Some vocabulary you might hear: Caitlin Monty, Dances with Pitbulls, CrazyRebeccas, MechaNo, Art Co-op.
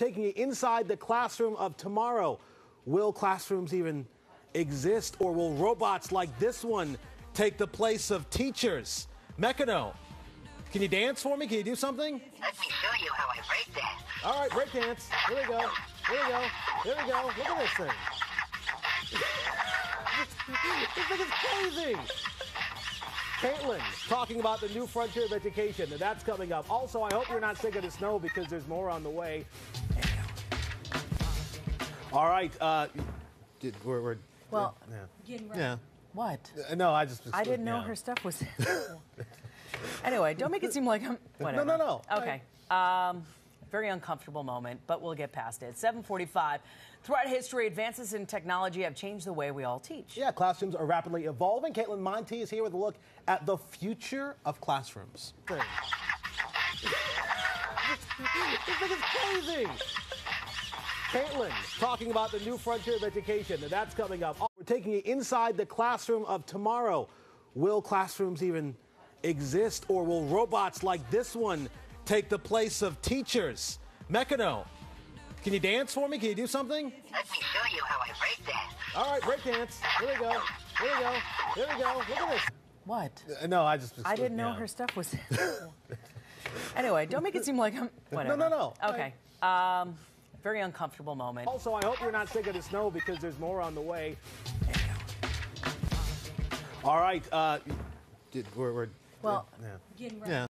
taking you inside the classroom of tomorrow. Will classrooms even exist, or will robots like this one take the place of teachers? MechaNo, can you dance for me? Can you do something? Let me show you how I break dance. All right, break dance. Here we go. Here we go. Here we go. Look at this thing. This thing is crazy. Caitlin talking about the new frontier of education, and that's coming up. Also, I hope you're not sick of the snow because there's more on the way. All right, we're getting ready. What? No, I just I didn't know her stuff was. Anyway, don't make it seem like I'm. Whatever. No, no, no. Okay. Very uncomfortable moment, but we'll get past it. 7:45. Throughout history, advances in technology have changed the way we all teach. Yeah, classrooms are rapidly evolving. Caitlin Monty is here with a look at the future of classrooms. This thing is crazy. Caitlin talking about the new frontier of education, and that's coming up. We're taking you inside the classroom of tomorrow. Will classrooms even exist, or will robots like this one take the place of teachers? MechaNo, can you dance for me? Can you do something? Let me show you how I break dance. All right, break dance. Here we go. Here we go. Here we go. Look at this. What? No, I just I didn't know her stuff was. Anyway, don't make it seem like I'm. Whatever. No, no, no. Okay. Very uncomfortable moment. Also, I hope you're not sick of the snow because there's more on the way. All right, we're getting ready.